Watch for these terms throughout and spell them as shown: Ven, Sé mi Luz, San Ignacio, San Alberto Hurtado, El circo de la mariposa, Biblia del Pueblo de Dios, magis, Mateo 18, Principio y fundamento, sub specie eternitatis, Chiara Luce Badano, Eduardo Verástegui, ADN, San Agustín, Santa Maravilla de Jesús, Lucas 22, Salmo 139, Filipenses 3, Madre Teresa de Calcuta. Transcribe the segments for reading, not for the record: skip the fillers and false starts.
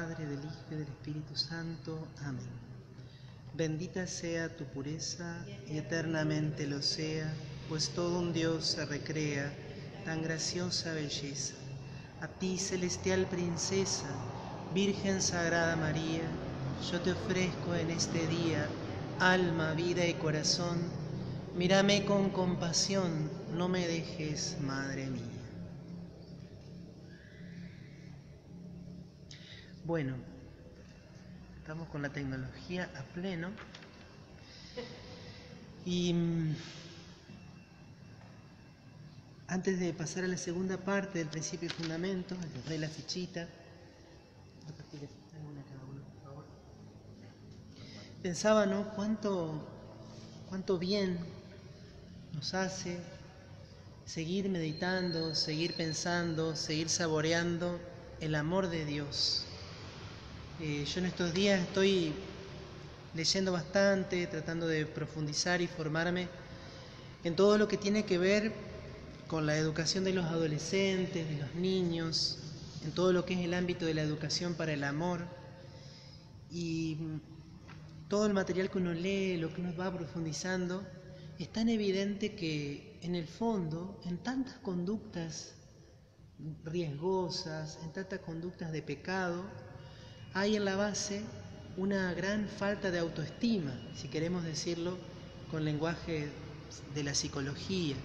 Padre, del Hijo y del Espíritu Santo. Amén. Bendita sea tu pureza y eternamente lo sea, pues todo un Dios se recrea, tan graciosa belleza. A ti, celestial princesa, Virgen Sagrada María, yo te ofrezco en este día alma, vida y corazón. Mírame con compasión, no me dejes, madre mía. Bueno, estamos con la tecnología a pleno y antes de pasar a la segunda parte del principio y fundamento, les doy la fichita. Pensaba, ¿no? Cuánto bien nos hace seguir meditando, seguir pensando, seguir saboreando el amor de Dios. Yo en estos días estoy leyendo bastante, tratando de profundizar y formarme en todo lo que tiene que ver con la educación de los adolescentes, de los niños, en todo lo que es el ámbito de la educación para el amor. Y todo el material que uno lee, lo que uno va profundizando, es tan evidente que en el fondo, en tantas conductas riesgosas, en tantas conductas de pecado, hay en la base una gran falta de autoestima, si queremos decirlo con lenguaje de la psicología,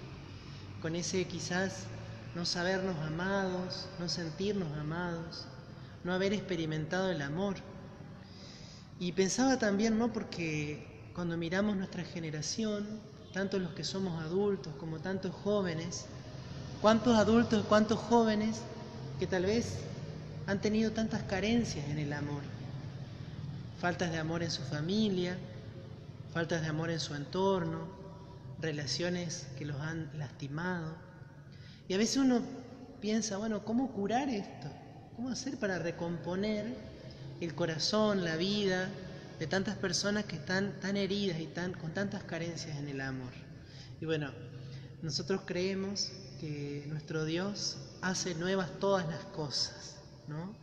con ese quizás no sabernos amados, no sentirnos amados, no haber experimentado el amor. Y pensaba también, ¿no?, porque cuando miramos nuestra generación, tanto los que somos adultos como tantos jóvenes, cuántos adultos, cuántos jóvenes que tal vez han tenido tantas carencias en el amor, faltas de amor en su familia, faltas de amor en su entorno, relaciones que los han lastimado. Y a veces uno piensa, bueno, ¿cómo curar esto? ¿Cómo hacer para recomponer el corazón, la vida de tantas personas que están tan heridas y con tantas carencias en el amor? Y bueno, nosotros creemos que nuestro Dios hace nuevas todas las cosas, ¿no?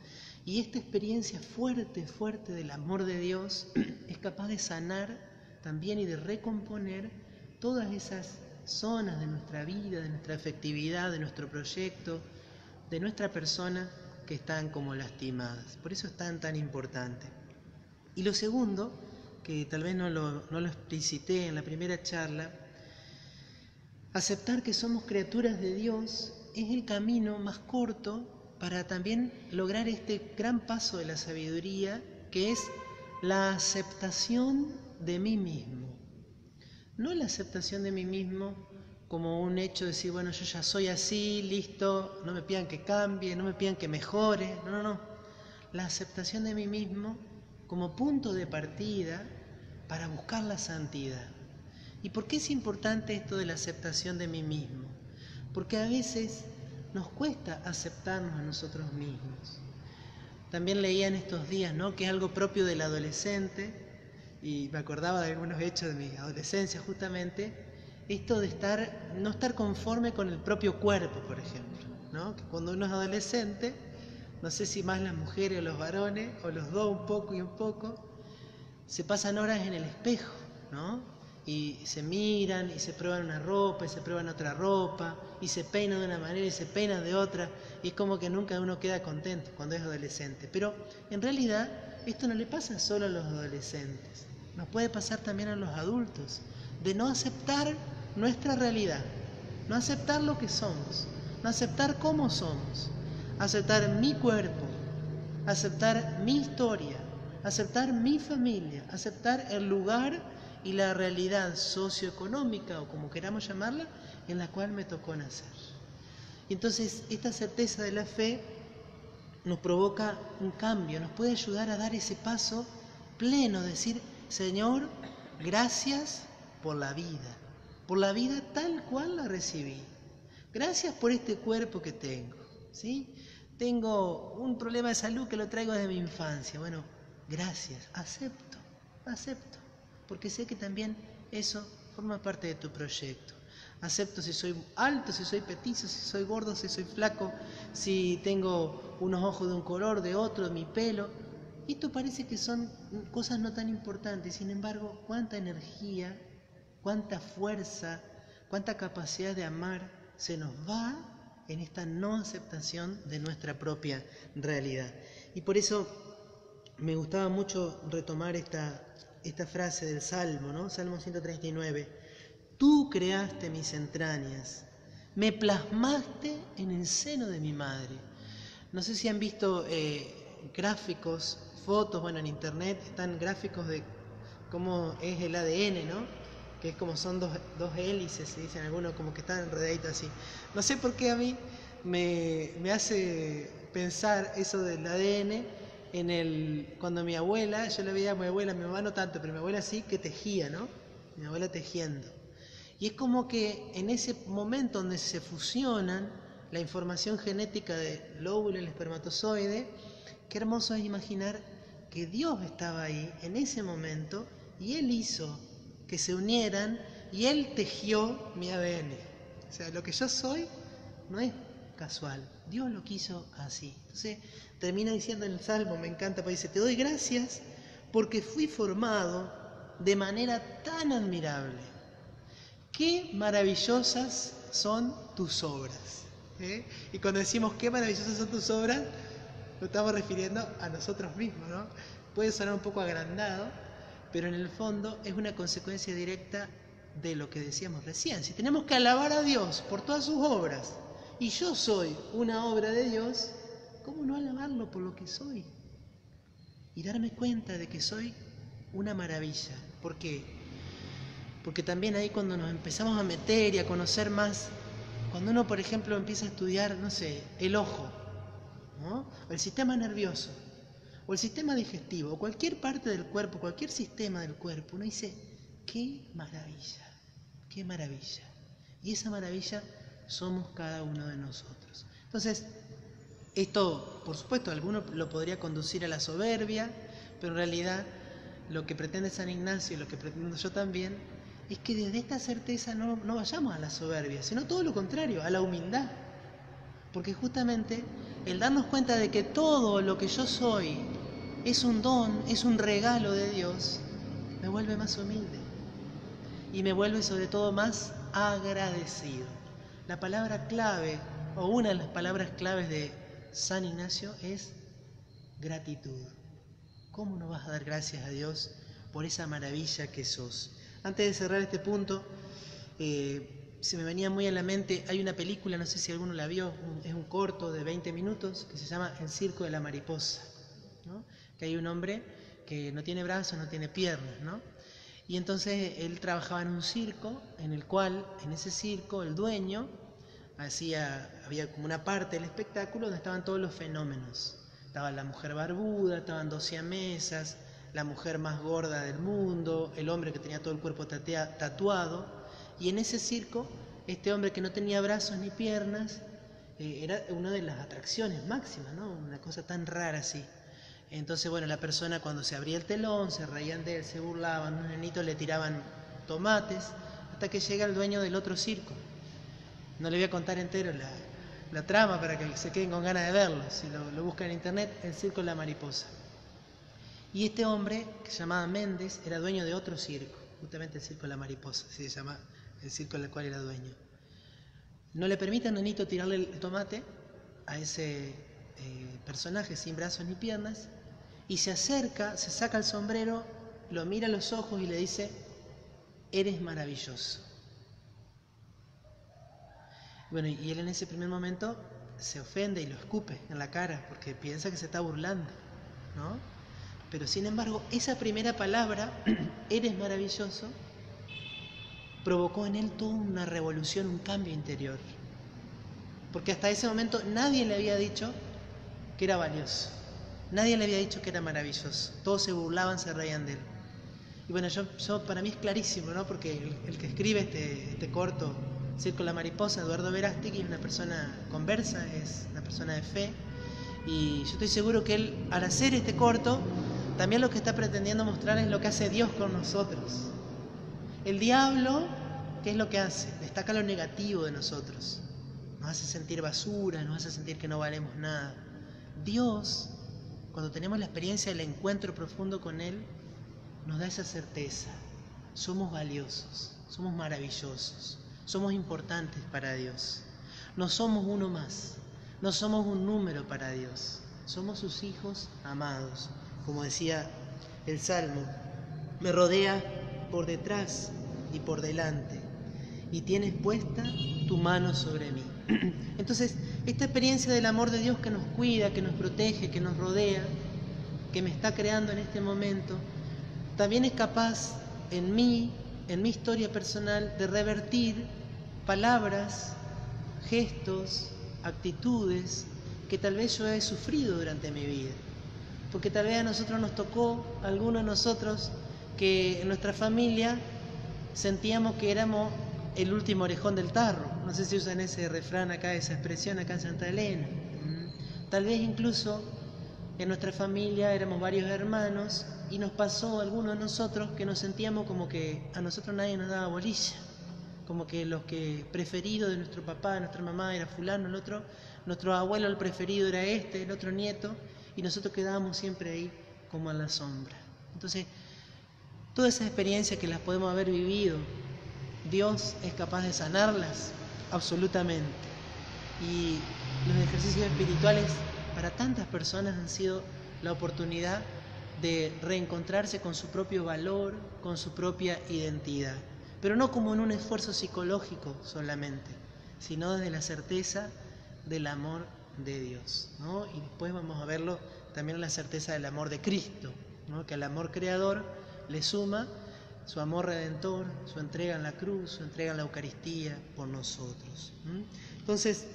Y esta experiencia fuerte, fuerte del amor de Dios es capaz de sanar también y de recomponer todas esas zonas de nuestra vida, de nuestra afectividad, de nuestro proyecto, de nuestra persona que están como lastimadas. Por eso es tan, tan importante. Y lo segundo, que tal vez no lo explicité en la primera charla, aceptar que somos criaturas de Dios es el camino más corto para también lograr este gran paso de la sabiduría, que es la aceptación de mí mismo. No la aceptación de mí mismo como un hecho de decir, bueno, yo ya soy así, listo, no me pidan que cambie, no me pidan que mejore, no. La aceptación de mí mismo como punto de partida para buscar la santidad. ¿Y por qué es importante esto de la aceptación de mí mismo? Porque a veces nos cuesta aceptarnos a nosotros mismos. También leía en estos días, ¿no?, que es algo propio del adolescente, y me acordaba de algunos hechos de mi adolescencia justamente, esto de no estar conforme con el propio cuerpo, por ejemplo, ¿no? Que cuando uno es adolescente, no sé si más las mujeres o los varones, o los dos un poco, se pasan horas en el espejo, ¿no? Y se miran, y se prueban una ropa, y se prueban otra ropa, y se peinan de una manera, y se peinan de otra, y es como que nunca uno queda contento cuando es adolescente. Pero en realidad esto no le pasa solo a los adolescentes. Nos puede pasar también a los adultos, de no aceptar nuestra realidad, no aceptar lo que somos, no aceptar cómo somos, aceptar mi cuerpo, aceptar mi historia, aceptar mi familia, aceptar el lugar y la realidad socioeconómica, o como queramos llamarla, en la cual me tocó nacer. Y entonces esta certeza de la fe nos provoca un cambio, nos puede ayudar a dar ese paso pleno, decir, Señor, gracias por la vida tal cual la recibí. Gracias por este cuerpo que tengo, ¿sí? Tengo un problema de salud que lo traigo desde mi infancia. Bueno, gracias, acepto, porque sé que también eso forma parte de tu proyecto. Acepto si soy alto, si soy petizo, si soy gordo, si soy flaco, si tengo unos ojos de un color, de otro, mi pelo. Esto parece que son cosas no tan importantes. Sin embargo, cuánta energía, cuánta fuerza, cuánta capacidad de amar se nos va en esta no aceptación de nuestra propia realidad. Y por eso me gustaba mucho retomar esta frase del Salmo, ¿no? Salmo 139. Tú creaste mis entrañas, me plasmaste en el seno de mi madre. No sé si han visto gráficos, fotos, bueno, en internet están gráficos de cómo es el ADN, ¿no? Que es como son dos hélices, se dicen algunos, como que están enredaditos así. No sé por qué a mí me hace pensar eso del ADN cuando mi abuela, yo la veía a mi abuela, mi mamá no tanto, pero mi abuela sí que tejía, ¿no? Mi abuela tejiendo. Y es como que en ese momento donde se fusionan la información genética del óvulo y el espermatozoide, qué hermoso es imaginar que Dios estaba ahí en ese momento y Él hizo que se unieran y Él tejió mi ADN. O sea, lo que yo soy no es casual, Dios lo quiso así. Entonces termina diciendo en el Salmo, me encanta, porque dice, te doy gracias porque fui formado de manera tan admirable. Qué maravillosas son tus obras. Y cuando decimos qué maravillosas son tus obras, lo estamos refiriendo a nosotros mismos, ¿no? Puede sonar un poco agrandado, pero en el fondo es una consecuencia directa de lo que decíamos recién. Si tenemos que alabar a Dios por todas sus obras, y yo soy una obra de Dios, ¿cómo no alabarlo por lo que soy? Y darme cuenta de que soy una maravilla. ¿Por qué? Porque también ahí cuando nos empezamos a meter y a conocer más, cuando uno, por ejemplo, empieza a estudiar, no sé, el ojo, ¿no? O el sistema nervioso, o el sistema digestivo, o cualquier parte del cuerpo, cualquier sistema del cuerpo, uno dice, ¡qué maravilla! ¡Qué maravilla! Y esa maravilla somos cada uno de nosotros. Entonces, esto, por supuesto, alguno lo podría conducir a la soberbia, pero en realidad lo que pretende San Ignacio y lo que pretendo yo también, es que desde esta certeza no vayamos a la soberbia, sino todo lo contrario, a la humildad. Porque justamente el darnos cuenta de que todo lo que yo soy es un don, es un regalo de Dios, me vuelve más humilde. Y me vuelve sobre todo más agradecido. La palabra clave, o una de las palabras claves de San Ignacio es gratitud. ¿Cómo no vas a dar gracias a Dios por esa maravilla que sos? Antes de cerrar este punto, se me venía muy a la mente, hay una película, no sé si alguno la vio, es un corto de 20 minutos, que se llama El circo de la mariposa, ¿no? Que hay un hombre que no tiene brazos, no tiene piernas, ¿no? Y entonces él trabajaba en un circo, en el cual, en ese circo, el dueño, había como una parte del espectáculo donde estaban todos los fenómenos. Estaba la mujer barbuda, estaban 12 siamesas, la mujer más gorda del mundo, el hombre que tenía todo el cuerpo tatuado, y en ese circo, este hombre que no tenía brazos ni piernas, era una de las atracciones máximas, ¿no? Una cosa tan rara así. Entonces, bueno, la persona cuando se abría el telón, se reían de él, se burlaban, un nenito le tiraban tomates, hasta que llega el dueño del otro circo. No le voy a contar entero la trama para que se queden con ganas de verlo, si lo buscan en internet, el circo de la mariposa. Y este hombre, que se llamaba Méndez, era dueño de otro circo, justamente el circo de la mariposa, así se llama el circo del cual era dueño. No le permite a Nanito tirarle el tomate a ese personaje sin brazos ni piernas, y se acerca, se saca el sombrero, lo mira a los ojos y le dice, eres maravilloso. Bueno, y él en ese primer momento se ofende y lo escupe en la cara, porque piensa que se está burlando, ¿no? Pero sin embargo, esa primera palabra, eres maravilloso, provocó en él toda una revolución, un cambio interior. Porque hasta ese momento nadie le había dicho que era valioso. Nadie le había dicho que era maravilloso. Todos se burlaban, se reían de él. Y bueno, yo para mí es clarísimo, ¿no? Porque el que escribe este corto, Circo de la Mariposa, Eduardo Verástegui, es una persona conversa, es una persona de fe. Y yo estoy seguro que él, al hacer este corto, también lo que está pretendiendo mostrar es lo que hace Dios con nosotros. El diablo ¿Qué es lo que hace? Destaca lo negativo de nosotros. Nos hace sentir basura, nos hace sentir que no valemos nada. Dios, cuando tenemos la experiencia del encuentro profundo con Él, nos da esa certeza. Somos valiosos, somos maravillosos, somos importantes para Dios. No somos uno más, no somos un número para Dios. Somos sus hijos amados. Como decía el Salmo, me rodea por detrás y por delante, y tienes puesta tu mano sobre mí. Entonces, esta experiencia del amor de Dios que nos cuida, que nos protege, que nos rodea, que me está creando en este momento, también es capaz en mí, en mi historia personal, de revertir palabras, gestos, actitudes que tal vez yo he sufrido durante mi vida. Porque tal vez a nosotros nos tocó, a algunos de nosotros, que en nuestra familia sentíamos que éramos el último orejón del tarro. No sé si usan ese refrán acá, esa expresión acá en Santa Elena. Tal vez incluso en nuestra familia éramos varios hermanos y nos pasó a algunos de nosotros que nos sentíamos como que a nosotros nadie nos daba bolilla, como que los que preferidos de nuestro papá, de nuestra mamá era fulano, el otro, nuestro abuelo el preferido era este, el otro nieto, y nosotros quedábamos siempre ahí como a la sombra. Entonces, todas esas experiencias que las podemos haber vivido, Dios es capaz de sanarlas absolutamente. Y los ejercicios espirituales para tantas personas han sido la oportunidad de reencontrarse con su propio valor, con su propia identidad. Pero no como en un esfuerzo psicológico solamente, sino desde la certeza del amor de Dios, ¿no? Y después vamos a verlo también en la certeza del amor de Cristo, ¿no? Que al amor creador le suma su amor redentor, su entrega en la cruz, su entrega en la Eucaristía por nosotros. Entonces,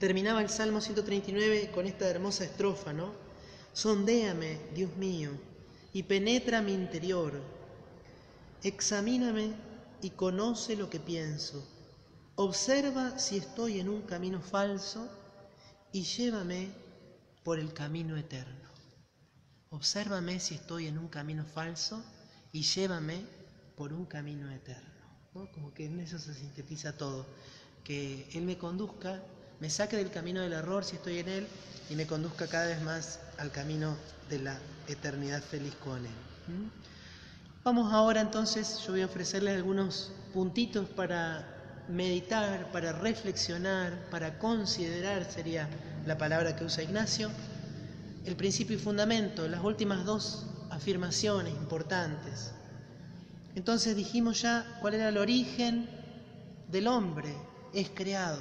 terminaba el Salmo 139 con esta hermosa estrofa, ¿no? Sondéame, Dios mío, y penetra mi interior. Examíname y conoce lo que pienso. Observa si estoy en un camino falso y llévame por el camino eterno. Obsérvame si estoy en un camino falso y llévame por un camino eterno, ¿no? Como que en eso se sintetiza todo. Que Él me conduzca, me saque del camino del error si estoy en Él y me conduzca cada vez más al camino de la eternidad feliz con Él. Vamos ahora entonces, yo voy a ofrecerles algunos puntitos para meditar, para reflexionar, para considerar, sería la palabra que usa Ignacio. El principio y fundamento, las últimas dos afirmaciones importantes. Entonces dijimos ya cuál era el origen del hombre, es creado.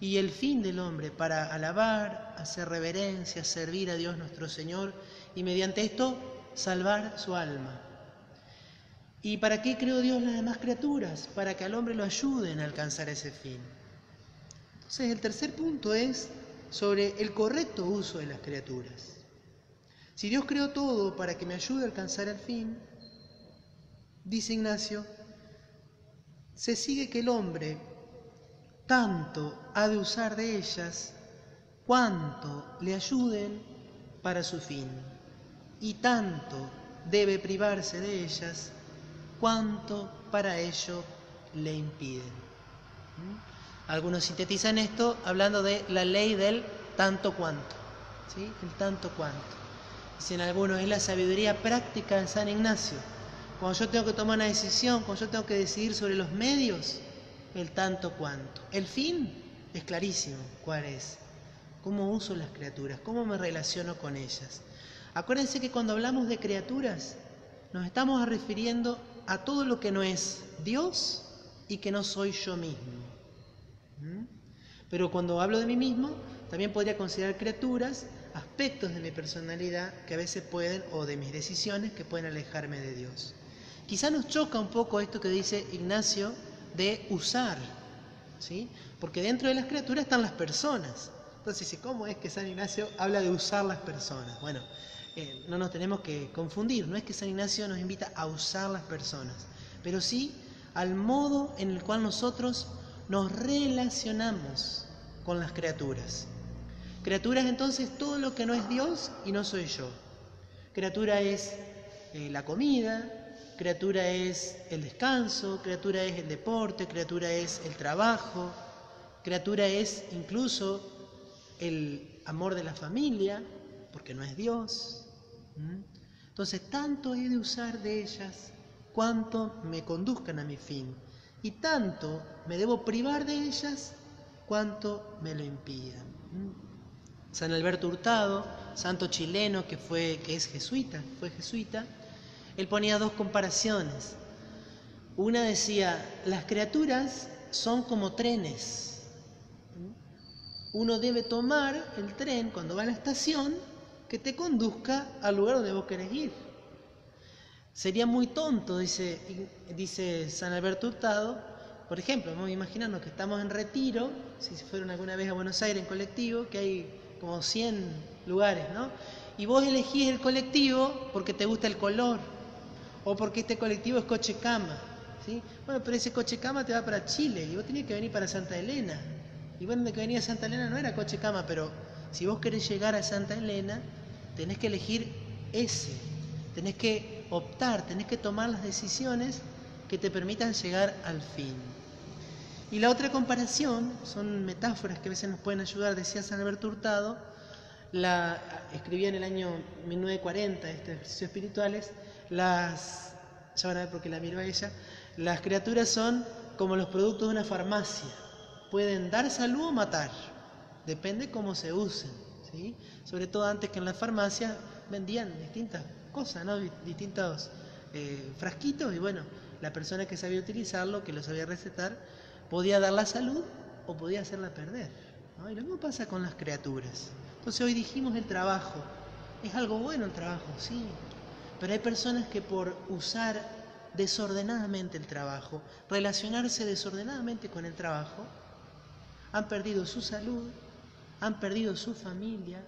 Y el fin del hombre para alabar, hacer reverencia, servir a Dios nuestro Señor y mediante esto salvar su alma. ¿Y para qué creó Dios las demás criaturas? Para que al hombre lo ayuden a alcanzar ese fin. Entonces el tercer punto es sobre el correcto uso de las criaturas. Si Dios creó todo para que me ayude a alcanzar el fin, dice Ignacio, se sigue que el hombre tanto ha de usar de ellas cuanto le ayuden para su fin, y tanto debe privarse de ellas cuanto para ello le impiden. Algunos sintetizan esto hablando de la ley del tanto cuanto, ¿sí? El tanto cuanto. Dicen algunos, es la sabiduría práctica de San Ignacio. Cuando yo tengo que tomar una decisión, cuando yo tengo que decidir sobre los medios, el tanto cuanto. El fin es clarísimo, ¿cuál es? ¿Cómo uso las criaturas? ¿Cómo me relaciono con ellas? Acuérdense que cuando hablamos de criaturas, nos estamos refiriendo a todo lo que no es Dios y que no soy yo mismo. Pero cuando hablo de mí mismo, también podría considerar criaturas, aspectos de mi personalidad que a veces pueden, o de mis decisiones que pueden alejarme de Dios. Quizá nos choca un poco esto que dice Ignacio de usar, ¿sí? Porque dentro de las criaturas están las personas. Entonces, ¿cómo es que San Ignacio habla de usar las personas? Bueno, no nos tenemos que confundir, no es que San Ignacio nos invita a usar las personas, pero sí al modo en el cual nosotros nos relacionamos con las criaturas. Criaturas entonces todo lo que no es Dios y no soy yo. Criatura es la comida, criatura es el descanso, criatura es el deporte, criatura es el trabajo, criatura es incluso el amor de la familia, porque no es Dios. Entonces, tanto he de usar de ellas cuanto me conduzcan a mi fin, y tanto me debo privar de ellas cuanto me lo impidan. San Alberto Hurtado, santo chileno que es jesuita, él ponía dos comparaciones. Una decía, las criaturas son como trenes. Uno debe tomar el tren cuando va a la estación que te conduzca al lugar donde vos querés ir. Sería muy tonto, dice San Alberto Hurtado, por ejemplo, vamos a imaginarnos que estamos en Retiro, si fueron alguna vez a Buenos Aires en colectivo, que hay como 100 lugares, ¿no? Y vos elegís el colectivo porque te gusta el color, o porque este colectivo es coche cama, ¿sí? Bueno, pero ese coche cama te va para Chile, y vos tenés que venir para Santa Elena. Y bueno, de que venía Santa Elena no era coche cama, pero si vos querés llegar a Santa Elena, tenés que elegir ese, tenés que optar, tenés que tomar las decisiones que te permitan llegar al fin. Y la otra comparación, son metáforas que a veces nos pueden ayudar, decía San Alberto Hurtado, la escribía en el año 1940, ejercicios espirituales, ya van a ver por qué la miro a ella, las criaturas son como los productos de una farmacia, pueden dar salud o matar, depende cómo se usen, ¿sí? Sobre todo antes que en la farmacia vendían distintas cosas, ¿no? Distintos frasquitos, y bueno, la persona que sabía utilizarlo, que lo sabía recetar, podía dar la salud o podía hacerla perder, ¿no? Y lo mismo pasa con las criaturas. Entonces hoy dijimos el trabajo, es algo bueno el trabajo, sí, pero hay personas que por usar desordenadamente el trabajo, relacionarse desordenadamente con el trabajo, han perdido su salud, han perdido su familia,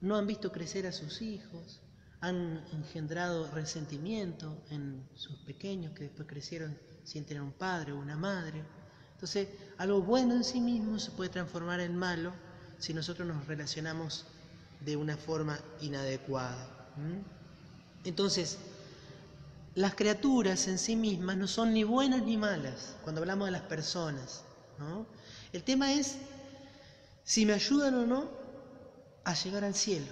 no han visto crecer a sus hijos, han engendrado resentimiento en sus pequeños que después crecieron sin tener un padre o una madre. Entonces, algo bueno en sí mismo se puede transformar en malo si nosotros nos relacionamos de una forma inadecuada. Entonces, las criaturas en sí mismas no son ni buenas ni malas cuando hablamos de las personas, ¿no? El tema es si me ayudan o no a llegar al cielo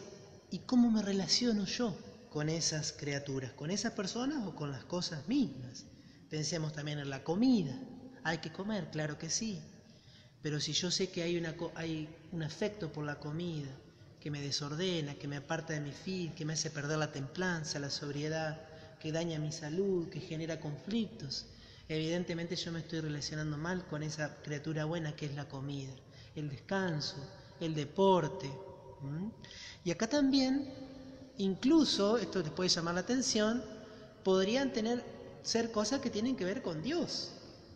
y cómo me relaciono yo con esas criaturas, con esas personas o con las cosas mismas. Pensemos también en la comida, hay que comer, claro que sí, pero si yo sé que hay un afecto por la comida que me desordena, que me aparta de mi fin, que me hace perder la templanza, la sobriedad, que daña mi salud, que genera conflictos, evidentemente yo me estoy relacionando mal con esa criatura buena que es la comida, el descanso, el deporte. Y acá también, incluso, esto les puede llamar la atención, podrían ser cosas que tienen que ver con Dios.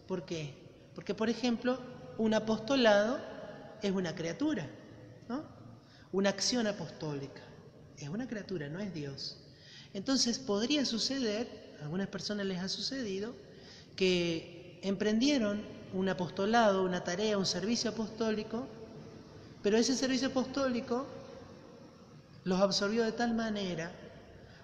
¿Por qué? Porque, por ejemplo, un apostolado es una criatura, ¿no? Una acción apostólica es una criatura, no es Dios. Entonces podría suceder, a algunas personas les ha sucedido, que emprendieron un apostolado, una tarea, un servicio apostólico, pero ese servicio apostólico los absorbió de tal manera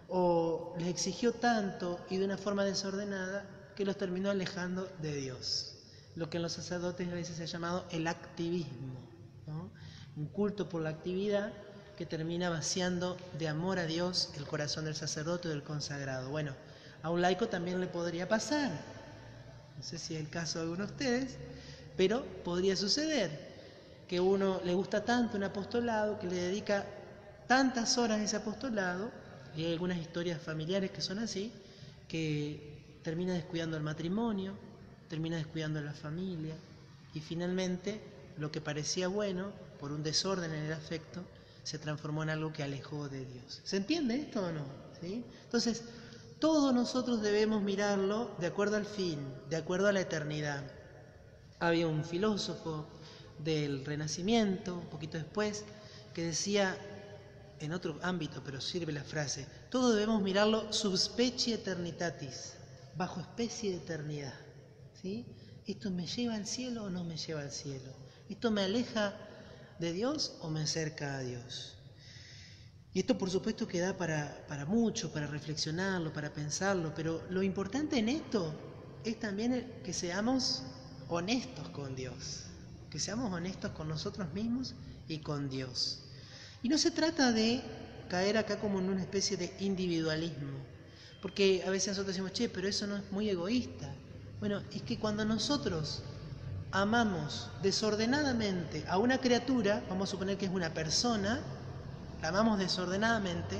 o les exigió tanto y de una forma desordenada que los terminó alejando de Dios. Lo que en los sacerdotes a veces se ha llamado el activismo, ¿no? Un culto por la actividad que termina vaciando de amor a Dios el corazón del sacerdote o del consagrado. Bueno, a un laico también le podría pasar, no sé si es el caso de alguno de ustedes, pero podría suceder que uno le gusta tanto un apostolado, que le dedica tantas horas a ese apostolado, y hay algunas historias familiares que son así, que termina descuidando el matrimonio, termina descuidando la familia, y finalmente lo que parecía bueno, por un desorden en el afecto, se transformó en algo que alejó de Dios. ¿Se entiende esto o no? ¿Sí? Entonces, todos nosotros debemos mirarlo de acuerdo al fin, de acuerdo a la eternidad. Había un filósofo del Renacimiento, un poquito después, que decía, en otro ámbito, pero sirve la frase, todos debemos mirarlo sub specie eternitatis, bajo especie de eternidad, ¿sí? ¿Esto me lleva al cielo o no me lleva al cielo? ¿Esto me aleja de Dios o me acerca a Dios? Y esto por supuesto que da para mucho, para reflexionarlo, para pensarlo, pero lo importante en esto es también que seamos honestos con Dios, que seamos honestos con nosotros mismos y con Dios. Y no se trata de caer acá como en una especie de individualismo, porque a veces nosotros decimos, che, pero eso no es muy egoísta. Bueno, es que cuando nosotros amamos desordenadamente a una criatura, vamos a suponer que es una persona, la amamos desordenadamente,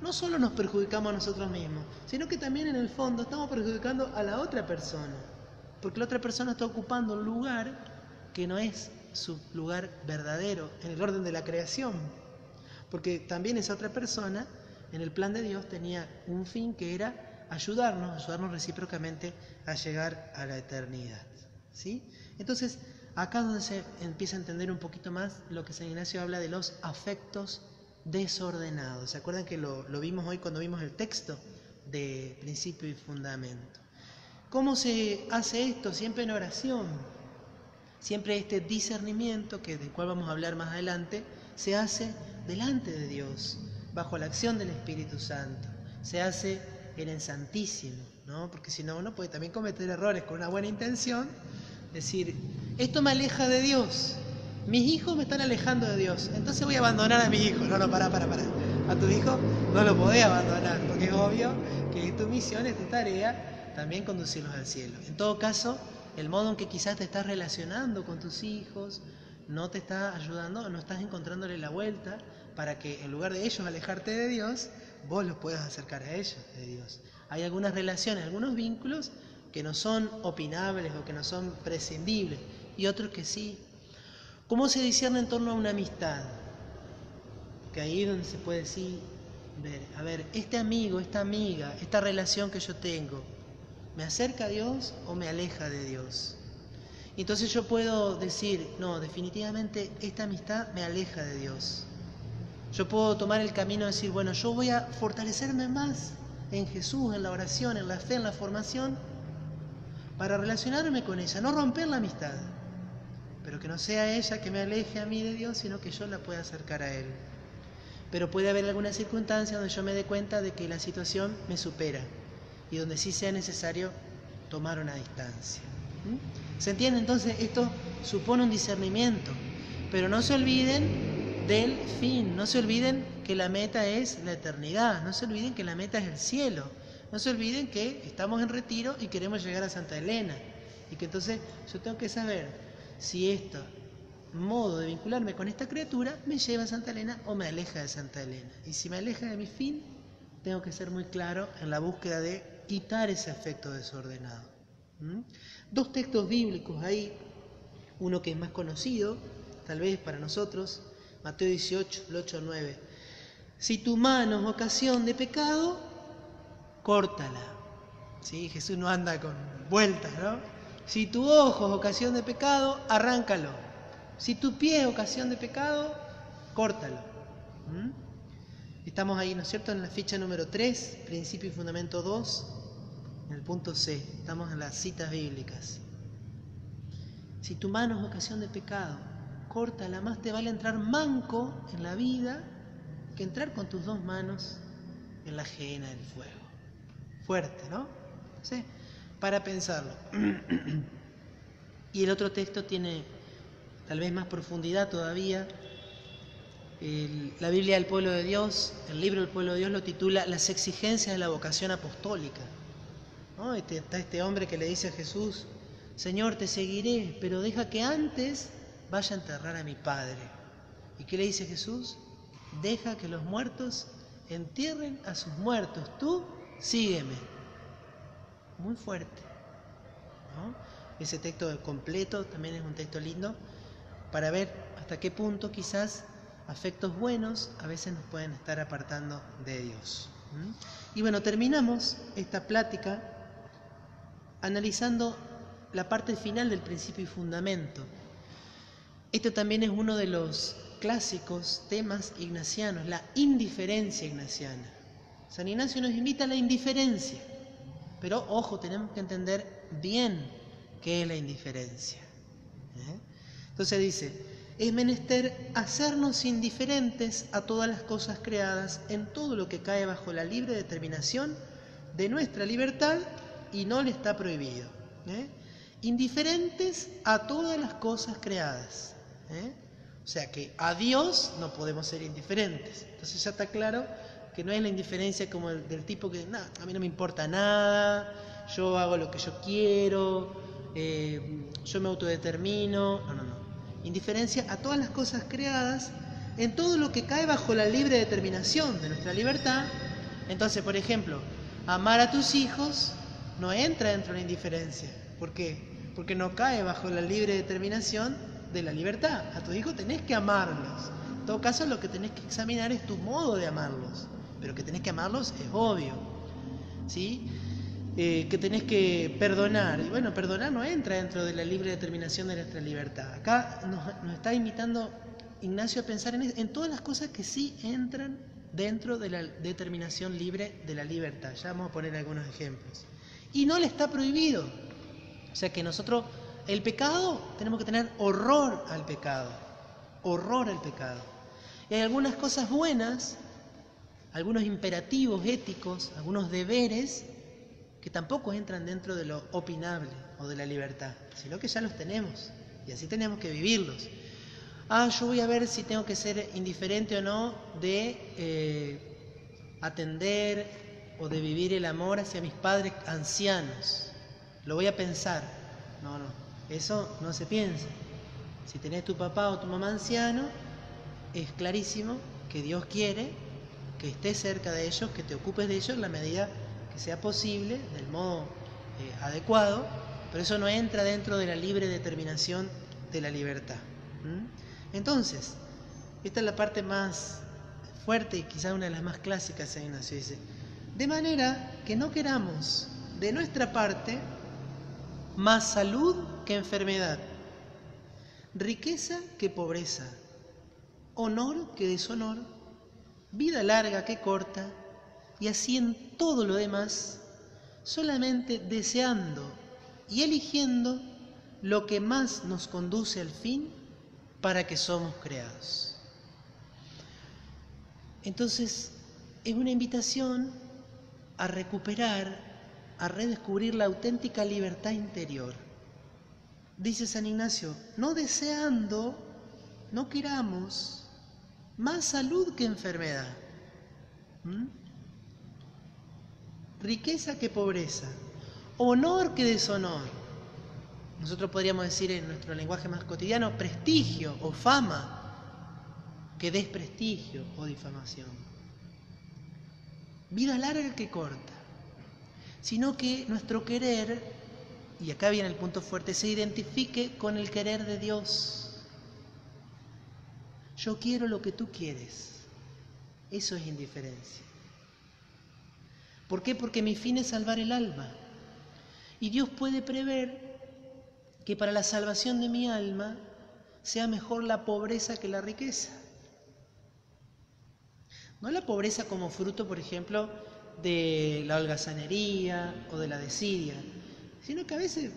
no solo nos perjudicamos a nosotros mismos, sino que también en el fondo estamos perjudicando a la otra persona, porque la otra persona está ocupando un lugar que no es su lugar verdadero en el orden de la creación, porque también esa otra persona en el plan de Dios tenía un fin que era ayudarnos recíprocamente a llegar a la eternidad, ¿sí? Entonces, acá es donde se empieza a entender un poquito más lo que San Ignacio habla de los afectos desordenados. ¿Se acuerdan que lo vimos hoy cuando vimos el texto de Principio y Fundamento? ¿Cómo se hace esto? Siempre en oración. Siempre este discernimiento, que del cual vamos a hablar más adelante, se hace delante de Dios, bajo la acción del Espíritu Santo. Se hace en el Santísimo, ¿no? Porque si no, uno puede también cometer errores con una buena intención. Decir, esto me aleja de Dios, mis hijos me están alejando de Dios, entonces voy a abandonar a mi hijo. No, pará. A tu hijo no lo podés abandonar, porque es obvio que es tu misión, es tu tarea, también conducirlos al cielo. En todo caso, el modo en que quizás te estás relacionando con tus hijos no te está ayudando, no estás encontrándole la vuelta para que en lugar de ellos alejarte de Dios, vos los puedas acercar a ellos de Dios. Hay algunas relaciones, algunos vínculos que no son opinables o que no son prescindibles, y otros que sí. ¿Cómo se discierne en torno a una amistad? Que ahí es donde se puede decir, a ver, este amigo, esta amiga, esta relación que yo tengo, ¿me acerca a Dios o me aleja de Dios? Y entonces yo puedo decir, no, definitivamente esta amistad me aleja de Dios. Yo puedo tomar el camino de decir, bueno, yo voy a fortalecerme más en Jesús, en la oración, en la fe, en la formación, para relacionarme con ella, no romper la amistad, pero que no sea ella que me aleje a mí de Dios, sino que yo la pueda acercar a Él. Pero puede haber alguna circunstancia donde yo me dé cuenta de que la situación me supera y donde sí sea necesario tomar una distancia. ¿Se entiende? Entonces esto supone un discernimiento, pero no se olviden del fin, no se olviden que la meta es la eternidad, no se olviden que la meta es el cielo. No se olviden que estamos en retiro y queremos llegar a Santa Elena, y que entonces yo tengo que saber si este modo de vincularme con esta criatura me lleva a Santa Elena o me aleja de Santa Elena. Y si me aleja de mi fin, tengo que ser muy claro en la búsqueda de quitar ese afecto desordenado. Dos textos bíblicos ahí, uno que es más conocido, tal vez para nosotros, Mateo 18, 8 al 9. Si tu mano es ocasión de pecado, córtala. ¿Sí? Jesús no anda con vueltas, ¿no? Si tu ojo es ocasión de pecado, arráncalo. Si tu pie es ocasión de pecado, córtalo. Estamos ahí, ¿no es cierto?, en la ficha número 3, Principio y Fundamento 2, en el punto C. Estamos en las citas bíblicas. Si tu mano es ocasión de pecado, córtala. Más te vale entrar manco en la vida que entrar con tus dos manos en la ajena del fuego. Fuerte, ¿no? ¿Sí? Para pensarlo. Y el otro texto tiene tal vez más profundidad todavía. La Biblia del Pueblo de Dios, el libro del Pueblo de Dios lo titula Las exigencias de la vocación apostólica, ¿no? Está este hombre que le dice a Jesús, Señor, te seguiré, pero deja que antes vaya a enterrar a mi padre. ¿Y qué le dice Jesús? Deja que los muertos entierren a sus muertos, tú sígueme. Muy fuerte, ¿no? Ese texto completo también es un texto lindo para ver hasta qué punto quizás afectos buenos a veces nos pueden estar apartando de Dios. Y bueno, terminamos esta plática analizando la parte final del Principio y Fundamento. Este también es uno de los clásicos temas ignacianos, la indiferencia ignaciana. San Ignacio nos invita a la indiferencia, pero ojo, tenemos que entender bien qué es la indiferencia. Entonces dice, es menester hacernos indiferentes a todas las cosas creadas, en todo lo que cae bajo la libre determinación de nuestra libertad y no le está prohibido. Indiferentes a todas las cosas creadas. O sea que a Dios no podemos ser indiferentes. Entonces ya está claro que no es la indiferencia como del tipo que no, a mí no me importa nada, yo hago lo que yo quiero, yo me autodetermino. No, no, no. Indiferencia a todas las cosas creadas, en todo lo que cae bajo la libre determinación de nuestra libertad. Entonces, por ejemplo, amar a tus hijos no entra dentro de la indiferencia. ¿Por qué? Porque no cae bajo la libre determinación de la libertad. A tus hijos tenés que amarlos. En todo caso, lo que tenés que examinar es tu modo de amarlos. Pero que tenés que amarlos es obvio, ¿sí? Que tenés que perdonar, y bueno, perdonar no entra dentro de la libre determinación de nuestra libertad. Acá nos está invitando Ignacio a pensar en todas las cosas que sí entran dentro de la determinación libre de la libertad. Ya vamos a poner algunos ejemplos. Y no le está prohibido, o sea que nosotros, el pecado, tenemos que tener horror al pecado, horror al pecado. Y hay algunas cosas buenas, algunos imperativos éticos, algunos deberes, que tampoco entran dentro de lo opinable o de la libertad, sino que ya los tenemos y así tenemos que vivirlos. Ah, yo voy a ver si tengo que ser indiferente o no de atender o de vivir el amor hacia mis padres ancianos. Lo voy a pensar. No, no, eso no se piensa. Si tenés tu papá o tu mamá anciano, es clarísimo que Dios quiere que estés cerca de ellos, que te ocupes de ellos en la medida que sea posible, del modo adecuado, pero eso no entra dentro de la libre determinación de la libertad. Entonces, esta es la parte más fuerte y quizá una de las más clásicas, San Ignacio dice, de manera que no queramos de nuestra parte más salud que enfermedad, riqueza que pobreza, honor que deshonor, vida larga que corta, y así en todo lo demás, solamente deseando y eligiendo lo que más nos conduce al fin para que somos creados. Entonces, es una invitación a recuperar, a redescubrir la auténtica libertad interior. Dice San Ignacio, no deseando, no queramos más salud que enfermedad. Riqueza que pobreza, honor que deshonor. Nosotros podríamos decir en nuestro lenguaje más cotidiano, prestigio o fama, que desprestigio o difamación. Vida larga que corta, sino que nuestro querer, y acá viene el punto fuerte, se identifique con el querer de Dios. Yo quiero lo que tú quieres. Eso es indiferencia. ¿Por qué? Porque mi fin es salvar el alma. Y Dios puede prever que para la salvación de mi alma sea mejor la pobreza que la riqueza. No la pobreza como fruto, por ejemplo, de la holgazanería o de la desidia, sino que a veces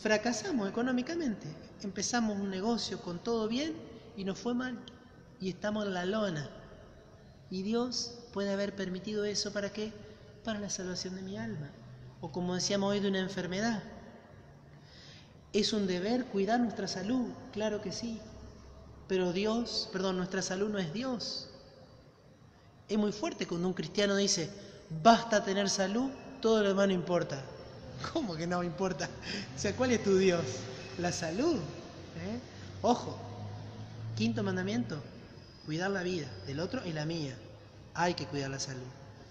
fracasamos económicamente. Empezamos un negocio con todo bien y nos fue mal y estamos en la lona. Y Dios puede haber permitido eso, ¿para qué? Para la salvación de mi alma, o como decíamos hoy, de una enfermedad. Es un deber cuidar nuestra salud, claro que sí, pero Dios, perdón, nuestra salud no es Dios. Es muy fuerte cuando un cristiano dice, basta tener salud, todo lo demás no importa. ¿Cómo que no importa? O sea, ¿cuál es tu Dios? La salud. Ojo, quinto mandamiento, cuidar la vida del otro y la mía. Hay que cuidar la salud.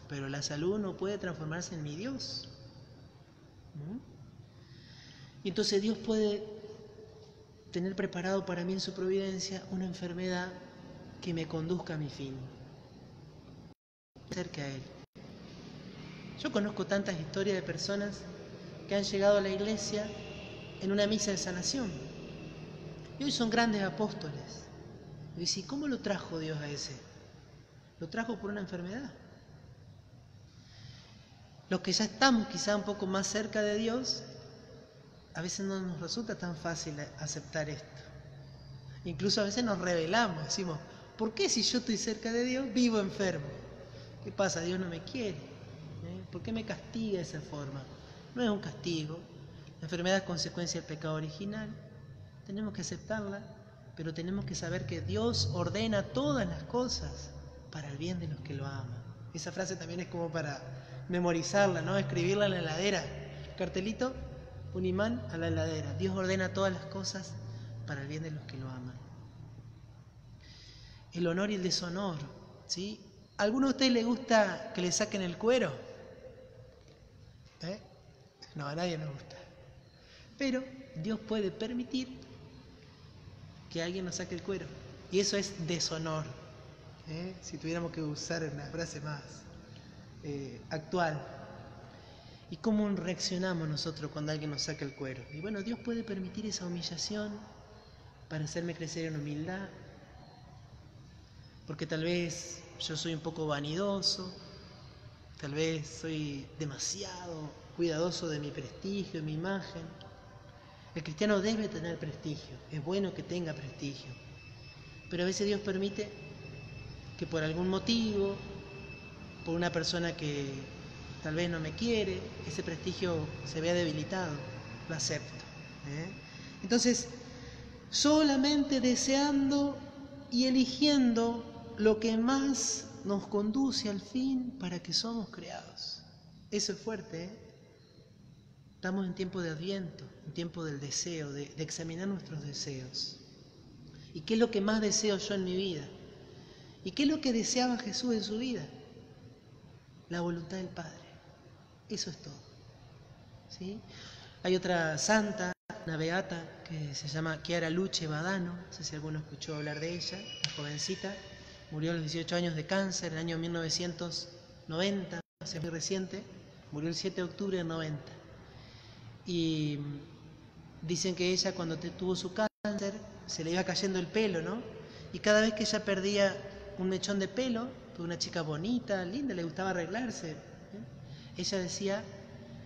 Pero la salud no puede transformarse en mi Dios. Y entonces Dios puede tener preparado para mí en su providencia una enfermedad que me conduzca a mi fin. Cerca a Él. Yo conozco tantas historias de personas que han llegado a la iglesia en una misa de sanación. Y hoy son grandes apóstoles. Y si, ¿cómo lo trajo Dios a ese? Lo trajo por una enfermedad. Los que ya estamos quizá un poco más cerca de Dios, a veces no nos resulta tan fácil aceptar esto. Incluso a veces nos rebelamos, decimos, ¿por qué si yo estoy cerca de Dios vivo enfermo? ¿Qué pasa? Dios no me quiere. ¿Por qué me castiga de esa forma? No es un castigo. La enfermedad es consecuencia del pecado original. Tenemos que aceptarla, pero tenemos que saber que Dios ordena todas las cosas para el bien de los que lo aman. Esa frase también es como para memorizarla, ¿no? Escribirla en la heladera. Cartelito, un imán a la heladera. Dios ordena todas las cosas para el bien de los que lo aman. El honor y el deshonor, ¿sí? ¿A alguno de ustedes le gusta que le saquen el cuero? No, a nadie nos gusta. Pero Dios puede permitir que alguien nos saque el cuero. Y eso es deshonor. Si tuviéramos que usar una frase más actual. ¿Y cómo reaccionamos nosotros cuando alguien nos saca el cuero? Y bueno, Dios puede permitir esa humillación para hacerme crecer en humildad. Porque tal vez yo soy un poco vanidoso. Tal vez soy demasiado cuidadoso de mi prestigio, de mi imagen. El cristiano debe tener prestigio. Es bueno que tenga prestigio. Pero a veces Dios permite que por algún motivo, por una persona que tal vez no me quiere, ese prestigio se vea debilitado. Lo acepto. Entonces, solamente deseando y eligiendo lo que más nos conduce al fin para que somos creados. Eso es fuerte, Estamos en tiempo de Adviento, en tiempo del deseo, de examinar nuestros deseos. ¿Y qué es lo que más deseo yo en mi vida? ¿Y qué es lo que deseaba Jesús en su vida? La voluntad del Padre. Eso es todo. ¿Sí? Hay otra santa, una beata, que se llama Chiara Luce Badano. No sé si alguno escuchó hablar de ella, la jovencita. Murió a los 18 años de cáncer, en el año 1990, hace muy reciente. Murió el 7 de octubre del 90. Y dicen que ella, cuando tuvo su cáncer, se le iba cayendo el pelo, ¿no? Y cada vez que ella perdía un mechón de pelo, una chica bonita, linda, le gustaba arreglarse, ella decía,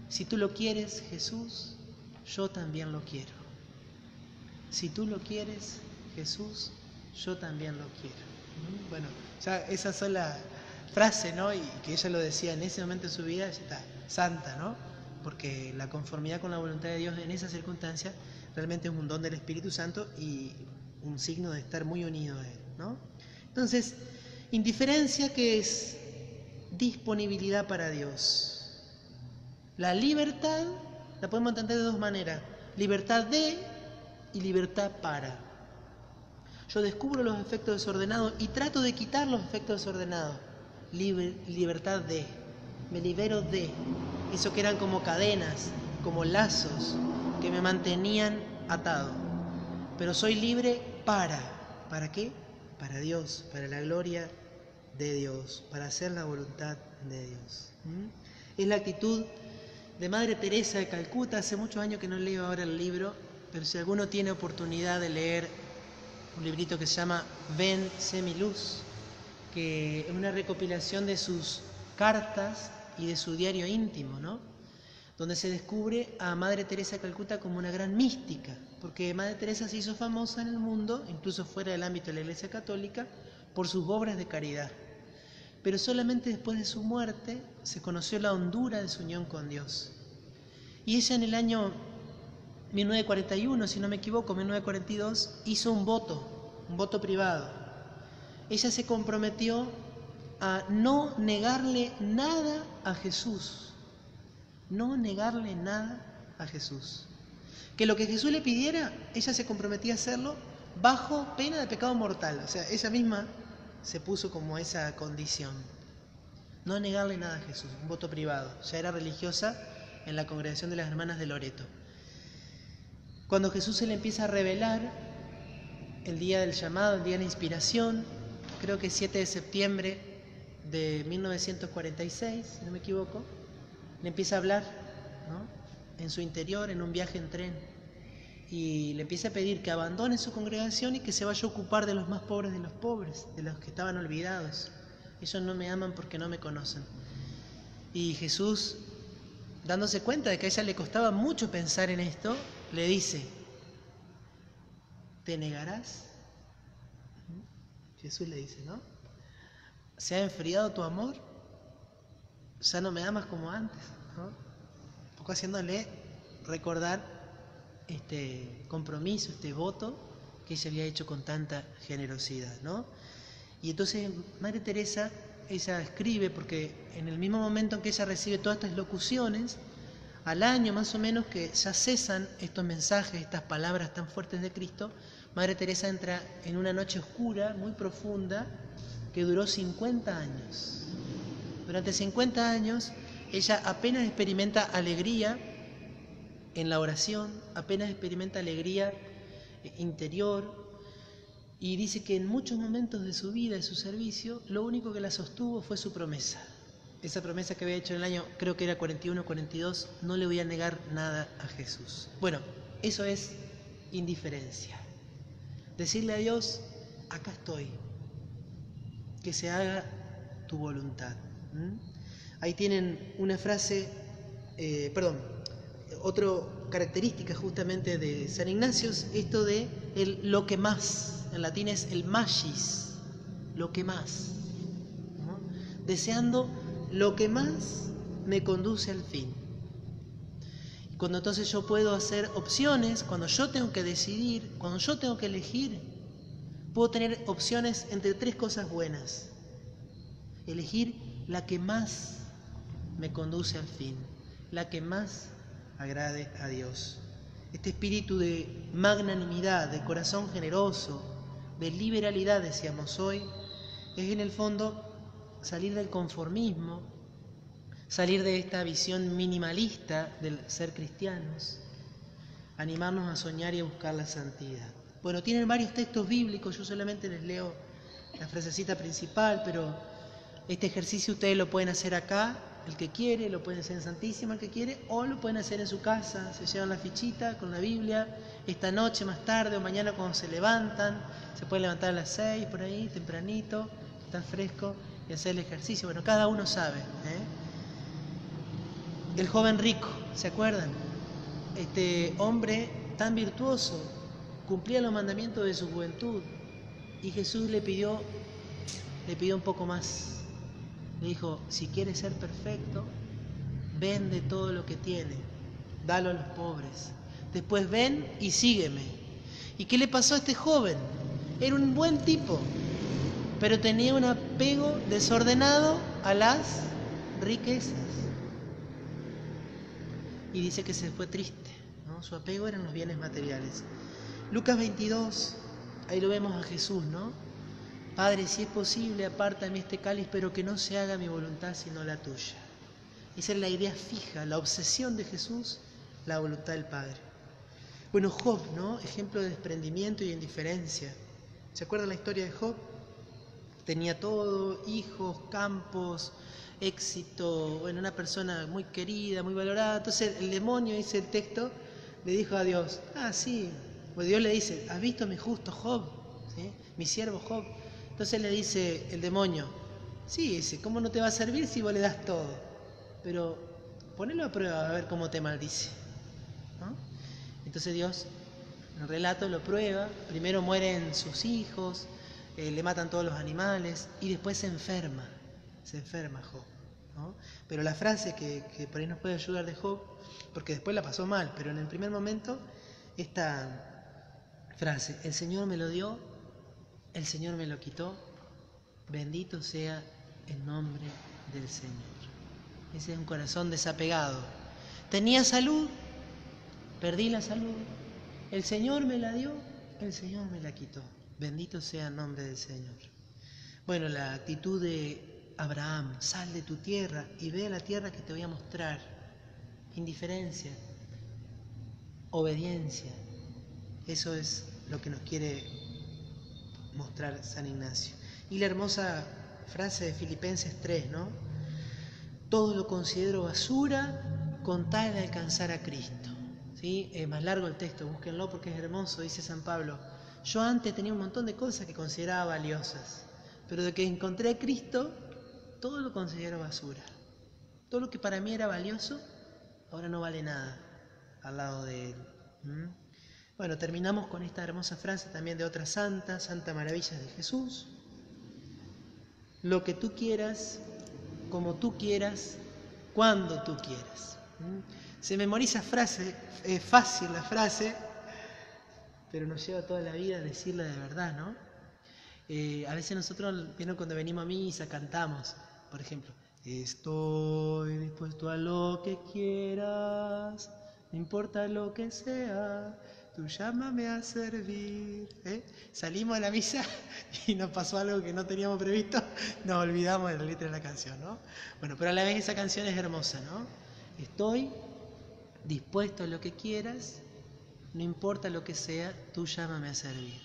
si tú lo quieres, Jesús, yo también lo quiero. Si tú lo quieres, Jesús, yo también lo quiero. Bueno, ya esa sola frase, ¿no? Y que ella lo decía en ese momento de su vida, ella está santa, ¿no? Porque la conformidad con la voluntad de Dios en esas circunstancias realmente es un don del Espíritu Santo y un signo de estar muy unido a Él, ¿no? Entonces, indiferencia, que es disponibilidad para Dios. La libertad la podemos entender de dos maneras, libertad de y libertad para. Yo descubro los efectos desordenados y trato de quitar los efectos desordenados. Libertad de, me libero de eso que eran como cadenas, como lazos que me mantenían atado. Pero soy libre ¿para qué? Para Dios, para la gloria de Dios, para hacer la voluntad de Dios. Es la actitud de Madre Teresa de Calcuta. Hace muchos años que no leo ahora el libro, pero si alguno tiene oportunidad de leer un librito que se llama Ven, Sé mi Luz, que es una recopilación de sus cartas y de su diario íntimo, ¿no? Donde se descubre a Madre Teresa de Calcuta como una gran mística, porque Madre Teresa se hizo famosa en el mundo, incluso fuera del ámbito de la Iglesia Católica, por sus obras de caridad. Pero solamente después de su muerte se conoció la hondura de su unión con Dios. Y ella en el año 1941, si no me equivoco, 1942, hizo un voto privado. Ella se comprometió a no negarle nada a Jesús, no negarle nada a Jesús. Que lo que Jesús le pidiera, ella se comprometía a hacerlo bajo pena de pecado mortal. O sea, ella misma se puso como esa condición. No negarle nada a Jesús, un voto privado. Ya era religiosa en la congregación de las hermanas de Loreto. Cuando Jesús se le empieza a revelar, el día del llamado, el día de la inspiración, creo que 7 de septiembre de 1946, si no me equivoco, le empieza a hablar, ¿no? En su interior, en un viaje en tren, y le empieza a pedir que abandone su congregación y que se vaya a ocupar de los más pobres de los pobres, de los que estaban olvidados. Ellos no me aman porque no me conocen. Y Jesús, dándose cuenta de que a ella le costaba mucho pensar en esto, le dice, ¿te negarás Jesús le dice, ¿no? ¿Se ha enfriado tu amor? Ya no me amas como antes, ¿no? Un poco haciéndole recordar este compromiso, este voto que ella había hecho con tanta generosidad, ¿no? Y entonces Madre Teresa, ella escribe, porque en el mismo momento en que ella recibe todas estas locuciones, al año más o menos que ya cesan estos mensajes, estas palabras tan fuertes de Cristo, Madre Teresa entra en una noche oscura, muy profunda, que duró 50 años. Durante 50 años, ella apenas experimenta alegría en la oración, apenas experimenta alegría interior, y dice que en muchos momentos de su vida, de su servicio, lo único que la sostuvo fue su promesa. Esa promesa que había hecho en el año, creo que era 41 o 42, no le voy a negar nada a Jesús. Bueno, eso es indiferencia. Decirle a Dios, acá estoy, que se haga tu voluntad. ¿Mm? Ahí tienen una frase, otra característica justamente de San Ignacio, esto de lo que más, en latín es el magis, lo que más, ¿no? Deseando lo que más me conduce al fin. Cuando entonces yo puedo hacer opciones, cuando yo tengo que decidir, cuando yo tengo que elegir, puedo tener opciones entre tres cosas buenas. Elegir la que más me conduce al fin, la que más agrade a Dios. Este espíritu de magnanimidad, de corazón generoso, de liberalidad, decíamos hoy, es en el fondo salir del conformismo, salir de esta visión minimalista del ser cristianos, animarnos a soñar y a buscar la santidad. Bueno, tienen varios textos bíblicos, yo solamente les leo la frasecita principal, pero este ejercicio ustedes lo pueden hacer acá, el que quiere, lo pueden hacer en Santísima, el que quiere, o lo pueden hacer en su casa, se llevan la fichita con la Biblia, esta noche, más tarde o mañana cuando se levantan, se pueden levantar a las 6 por ahí, tempranito, está fresco, y hacer el ejercicio. Bueno, cada uno sabe, ¿eh? El joven rico, ¿se acuerdan? Este hombre tan virtuoso, cumplía los mandamientos de su juventud, y Jesús le pidió un poco más. Le dijo, si quieres ser perfecto, vende todo lo que tienes, dalo a los pobres, después ven y sígueme. ¿Y qué le pasó a este joven? Era un buen tipo, pero tenía un apego desordenado a las riquezas. Y dice que se fue triste, ¿no? Su apego eran los bienes materiales. Lucas 22, ahí lo vemos a Jesús, ¿no? Padre, si es posible, apártame este cáliz, pero que no se haga mi voluntad sino la tuya. Esa es la idea fija, la obsesión de Jesús, la voluntad del Padre. Bueno, Job, ¿no? Ejemplo de desprendimiento y indiferencia. ¿Se acuerdan la historia de Job? Tenía todo, hijos, campos, éxito, bueno, una persona muy querida, muy valorada. Entonces el demonio, dice el texto, le dijo a Dios, ah, sí. Pues Dios le dice, ¿has visto mi justo Job? ¿Sí? Mi siervo Job. Entonces le dice el demonio, sí, dice, ¿cómo no te va a servir si vos le das todo? Pero ponelo a prueba a ver cómo te maldice, ¿no? Entonces Dios, en el relato, lo prueba. Primero mueren sus hijos, le matan todos los animales y después se enferma Job, ¿no? Pero la frase que por ahí nos puede ayudar de Job, porque después la pasó mal, pero en el primer momento, esta frase, el Señor me lo dio, el Señor me lo quitó, bendito sea el nombre del Señor. Ese es un corazón desapegado. Tenía salud, perdí la salud, el Señor me la dio, el Señor me la quitó. Bendito sea el nombre del Señor. Bueno, la actitud de Abraham, sal de tu tierra y ve a la tierra que te voy a mostrar. Indiferencia, obediencia, eso es lo que nos quiere mostrar San Ignacio. Y la hermosa frase de Filipenses 3, ¿no? Todo lo considero basura con tal de alcanzar a Cristo. ¿Sí? Es más largo el texto, búsquenlo porque es hermoso, dice San Pablo. Yo antes tenía un montón de cosas que consideraba valiosas, pero de que encontré a Cristo, todo lo considero basura. Todo lo que para mí era valioso, ahora no vale nada al lado de Él. ¿Mm? Bueno, terminamos con esta hermosa frase también de otra santa, Santa Maravilla de Jesús. lo que tú quieras, como tú quieras, cuando tú quieras. Se memoriza frase, es fácil la frase, pero nos lleva toda la vida decirla de verdad, ¿no? A veces nosotros, cuando venimos a misa, cantamos, por ejemplo, estoy dispuesto a lo que quieras, no importa lo que sea, tú llámame a servir. Salimos a la misa y nos pasó algo que no teníamos previsto, nos olvidamos de la letra de la canción, ¿no? Bueno, pero a la vez esa canción es hermosa, ¿no? Estoy dispuesto a lo que quieras, no importa lo que sea, tú llámame a servir.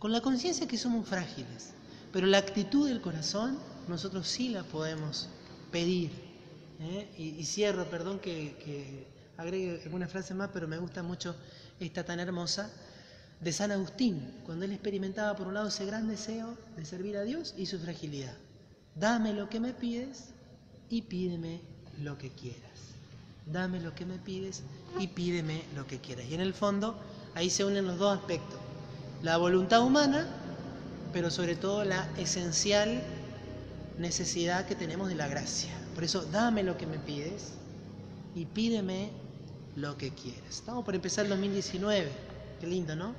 Con la conciencia que somos frágiles, pero la actitud del corazón nosotros sí la podemos pedir. Y cierro, perdón que agregue alguna frase más, pero me gusta mucho esta tan hermosa de San Agustín, cuando él experimentaba por un lado ese gran deseo de servir a Dios y su fragilidad. Dame lo que me pides y pídeme lo que quieras. Dame lo que me pides y pídeme lo que quieras. Y en el fondo ahí se unen los dos aspectos, la voluntad humana, pero sobre todo la esencial necesidad que tenemos de la gracia. Por eso, dame lo que me pides y pídeme lo que quieras. Estamos por empezar el 2019, qué lindo, ¿no?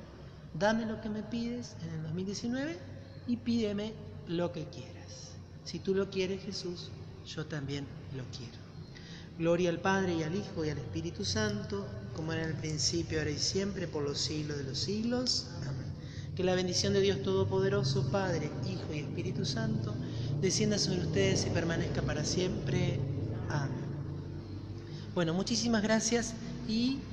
Dame lo que me pides en el 2019 y pídeme lo que quieras. Si tú lo quieres, Jesús, yo también lo quiero. Gloria al Padre y al Hijo y al Espíritu Santo, como era en el principio, ahora y siempre, por los siglos de los siglos. Amén. Que la bendición de Dios Todopoderoso, Padre, Hijo y Espíritu Santo, descienda sobre ustedes y permanezca para siempre. Amén. Bueno, muchísimas gracias y...